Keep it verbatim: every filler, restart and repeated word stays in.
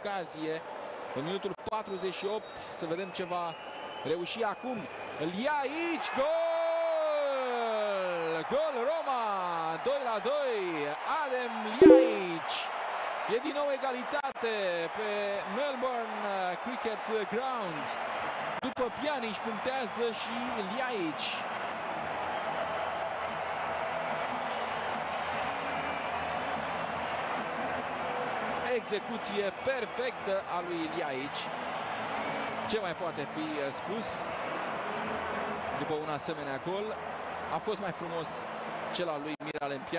ocazie în minutul patruzeci și opt. Să vedem ce va reuși acum. Ljajić, gol! Gol Roma! doi la doi. Adem Ljajić. E din nou egalitate pe Melbourne Cricket Ground. După Pjanić puntează și Ljajić. Execuție perfectă a lui Ljajić. Ce mai poate fi spus după un asemenea gol? A fost mai frumos cel al lui Miralem Pjanić.